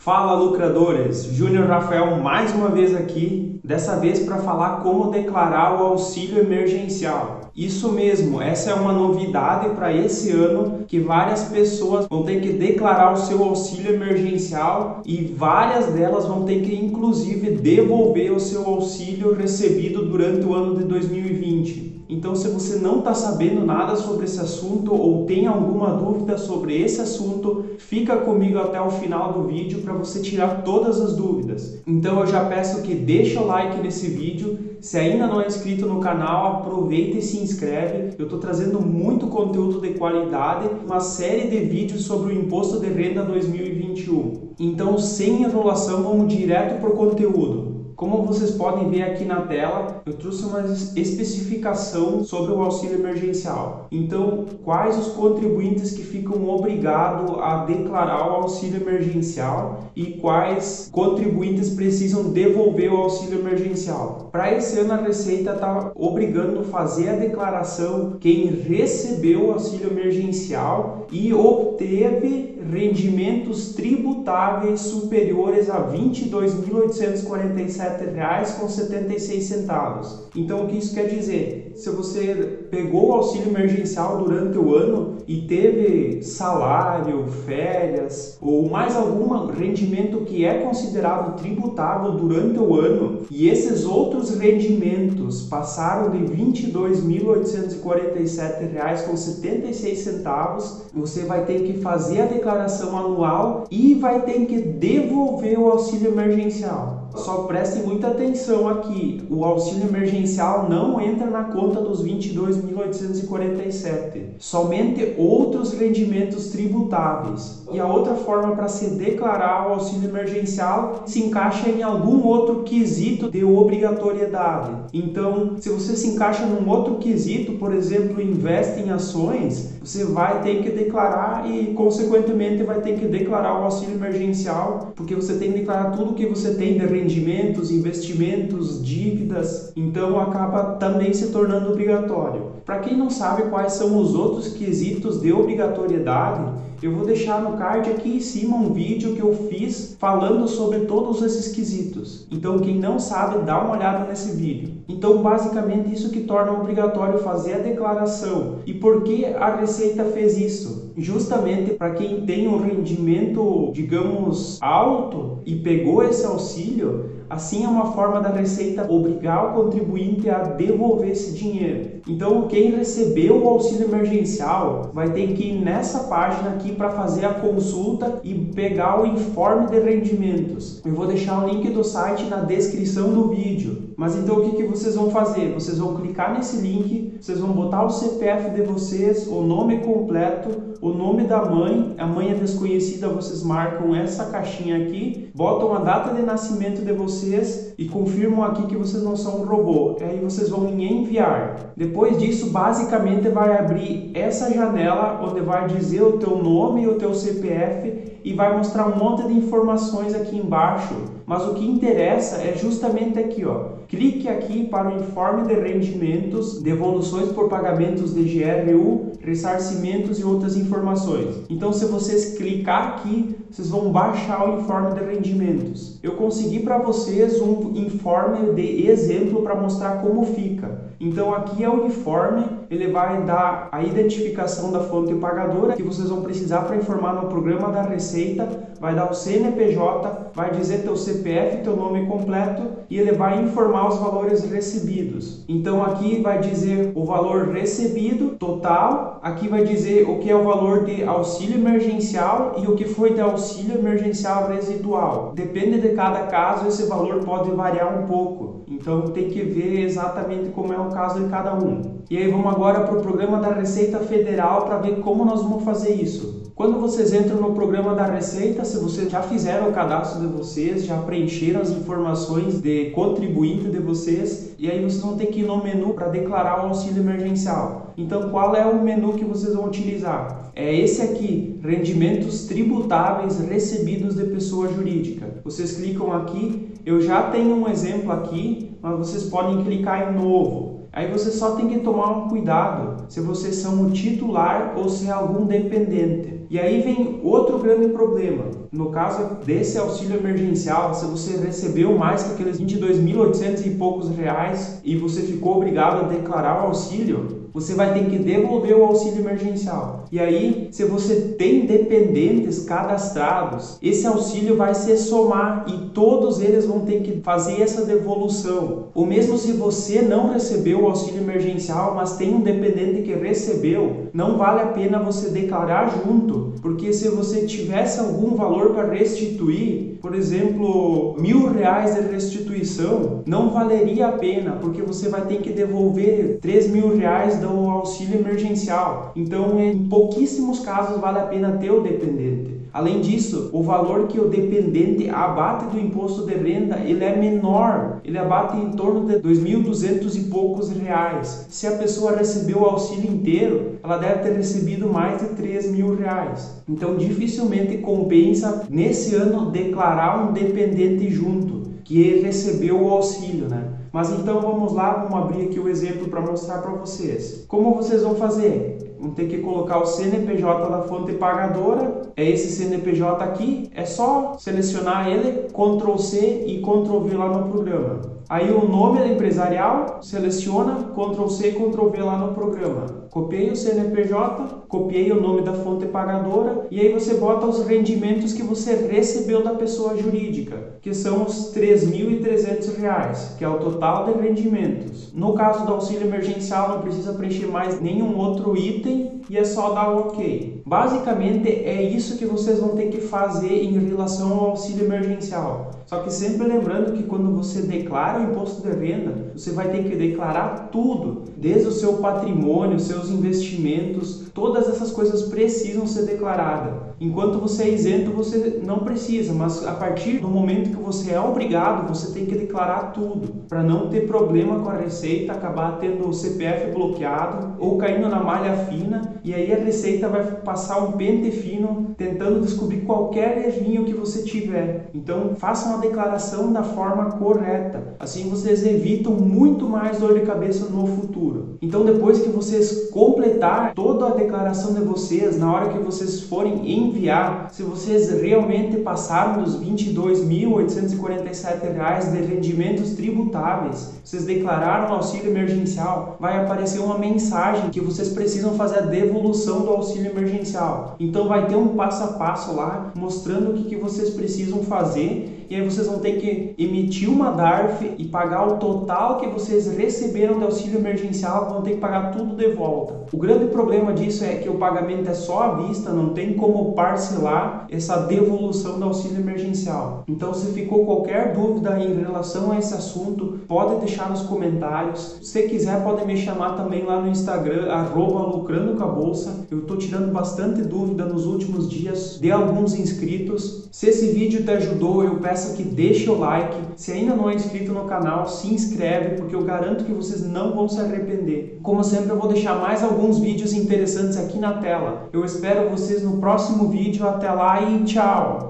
Fala lucradores, Júnior Rafael mais uma vez aqui, dessa vez para falar como declarar o auxílio emergencial. Isso mesmo, essa é uma novidade para esse ano que várias pessoas vão ter que declarar o seu auxílio emergencial e várias delas vão ter que inclusive devolver o seu auxílio recebido durante o ano de 2020. Então, se você não está sabendo nada sobre esse assunto ou tem alguma dúvida sobre esse assunto, fica comigo até o final do vídeo para você tirar todas as dúvidas. Então, eu já peço que deixe o like nesse vídeo. Se ainda não é inscrito no canal, aproveita e se inscreve. Eu estou trazendo muito conteúdo de qualidade, uma série de vídeos sobre o Imposto de Renda 2021. Então, sem enrolação, vamos direto para o conteúdo. Como vocês podem ver aqui na tela, eu trouxe uma especificação sobre o auxílio emergencial. Então, quais os contribuintes que ficam obrigados a declarar o auxílio emergencial e quais contribuintes precisam devolver o auxílio emergencial? Para esse ano, a Receita está obrigando a fazer a declaração quem recebeu o auxílio emergencial e obteve rendimentos tributáveis superiores a R$ 22.847,76. Então, o que isso quer dizer? Se você pegou o auxílio emergencial durante o ano e teve salário, férias ou mais algum rendimento que é considerado tributável durante o ano e esses outros rendimentos passaram de R$ 22.847,76, você vai ter que fazer a declaração anual e vai ter que devolver o auxílio emergencial. Só preste muita atenção aqui, o auxílio emergencial não entra na conta dos 22.847, somente outros rendimentos tributáveis. E a outra forma para se declarar o auxílio emergencial se encaixa em algum outro quesito de obrigatoriedade. Então, se você se encaixa num outro quesito, por exemplo, investe em ações, você vai ter que declarar e, consequentemente, vai ter que declarar o auxílio emergencial, porque você tem que declarar tudo que você tem de rendimentos, investimentos, dívidas, então acaba também se tornando obrigatório. Para quem não sabe quais são os outros quesitos de obrigatoriedade, eu vou deixar no card aqui em cima um vídeo que eu fiz falando sobre todos esses quesitos. Então, quem não sabe, dá uma olhada nesse vídeo. Então, basicamente, isso que torna obrigatório fazer a declaração. E por que a Receita fez isso? Justamente para quem tem um rendimento, digamos, alto e pegou esse auxílio, assim é uma forma da Receita obrigar o contribuinte a devolver esse dinheiro. Então, quem recebeu o auxílio emergencial vai ter que ir nessa página aqui para fazer a consulta e pegar o informe de rendimentos. Eu vou deixar o link do site na descrição do vídeo. Mas então o que vocês vão fazer? Vocês vão clicar nesse link, vocês vão botar o CPF de vocês, o nome completo, o nome da mãe, a mãe é desconhecida, vocês marcam essa caixinha aqui, botam a data de nascimento de vocês e confirmam aqui que vocês não são um robô. Aí vocês vão em enviar. Depois disso, basicamente vai abrir essa janela onde vai dizer o teu nome e o teu CPF e vai mostrar um monte de informações aqui embaixo. Mas o que interessa é justamente aqui, ó. Clique aqui para o informe de rendimentos, devoluções por pagamentos de GRU, ressarcimentos e outras informações. Então, se vocês clicar aqui, vocês vão baixar o informe de rendimentos. Eu consegui para vocês um informe de exemplo para mostrar como fica. Então, aqui é o informe, ele vai dar a identificação da fonte pagadora que vocês vão precisar para informar no programa da Receita, vai dar o CNPJ, vai dizer teu CPF, teu nome completo e ele vai informar os valores recebidos. Então, aqui vai dizer o valor recebido total, aqui vai dizer o que é o valor de auxílio emergencial e o que foi de auxílio emergencial residual. Depende de cada caso, esse valor pode variar um pouco. Então, tem que ver exatamente como é o caso de cada um. E aí, vamos agora para o programa da Receita Federal para ver como nós vamos fazer isso. Quando vocês entram no programa da Receita, se vocês já fizeram o cadastro de vocês, já preencheram as informações de contribuinte de vocês, e aí vocês vão ter que ir no menu para declarar o auxílio emergencial. Então, qual é o menu que vocês vão utilizar? É esse aqui, rendimentos tributáveis recebidos de pessoa jurídica. Vocês clicam aqui, eu já tenho um exemplo aqui, mas vocês podem clicar em novo. Aí você só tem que tomar um cuidado se vocês são o titular ou se é algum dependente. E aí vem outro grande problema. No caso desse auxílio emergencial, se você recebeu mais que aqueles 22.800 e poucos reais e você ficou obrigado a declarar o auxílio, você vai ter que devolver o auxílio emergencial. E aí, se você tem dependentes cadastrados, esse auxílio vai se somar e todos eles vão ter que fazer essa devolução. Ou mesmo se você não recebeu o auxílio emergencial, mas tem um dependente que recebeu, não vale a pena você declarar junto, porque se você tivesse algum valor para restituir, por exemplo, R$1.000 de restituição, não valeria a pena, porque você vai ter que devolver R$3.000 do auxílio emergencial. Então, em pouquíssimos casos vale a pena ter o dependente. Além disso, o valor que o dependente abate do imposto de renda, ele é menor. Ele abate em torno de 2.200 e poucos reais. Se a pessoa recebeu o auxílio inteiro, ela deve ter recebido mais de 3.000 reais. Então, dificilmente compensa, nesse ano, declarar um dependente junto, que recebeu o auxílio, né? Mas então vamos lá, vamos abrir aqui o exemplo para mostrar para vocês. Como vocês vão fazer? Vão ter que colocar o CNPJ da fonte pagadora, é esse CNPJ aqui, é só selecionar ele, Ctrl+C e Ctrl+V lá no programa. Aí o nome empresarial, seleciona, Ctrl+C, Ctrl+V lá no programa. Copiei o CNPJ, copiei o nome da fonte pagadora e aí você bota os rendimentos que você recebeu da pessoa jurídica, que são os R$3.300, que é o total de rendimentos. No caso do auxílio emergencial, não precisa preencher mais nenhum outro item, e é só dar o OK. Basicamente é isso que vocês vão ter que fazer em relação ao auxílio emergencial. Só que sempre lembrando que quando você declara o imposto de renda, você vai ter que declarar tudo, desde o seu patrimônio, seus investimentos, todas essas coisas precisam ser declaradas. Enquanto você é isento, você não precisa, mas a partir do momento que você é obrigado, você tem que declarar tudo, para não ter problema com a Receita, acabar tendo o CPF bloqueado ou caindo na malha fina, e aí a Receita vai passar um pente fino tentando descobrir qualquer errinho que você tiver. Então, faça uma declaração da forma correta, assim vocês evitam muito mais dor de cabeça no futuro. Então, depois que vocês completar toda a declaração de vocês, na hora que vocês forem enviar, se vocês realmente passaram dos R$22.847 de rendimentos tributáveis, vocês declararam auxílio emergencial, vai aparecer uma mensagem que vocês precisam fazer a devolução do auxílio emergencial. Então vai ter um passo a passo lá, mostrando o que vocês precisam fazer, e aí vocês vão ter que emitir uma DARF e pagar o total que vocês receberam de auxílio emergencial, vão ter que pagar tudo de volta. O grande problema disso é que o pagamento é só à vista, não tem como parcelar essa devolução do auxílio emergencial. Então, se ficou qualquer dúvida em relação a esse assunto, pode deixar nos comentários. Se quiser, pode me chamar também lá no Instagram, @lucrandocoabolsa. Eu estou tirando bastante dúvida nos últimos dias de alguns inscritos. Se esse vídeo te ajudou, eu peço que deixe o like. Se ainda não é inscrito no canal, se inscreve, porque eu garanto que vocês não vão se arrepender. Como sempre, eu vou deixar mais alguns vídeos interessantes aqui na tela. Eu espero vocês no próximo vídeo. Até lá e tchau!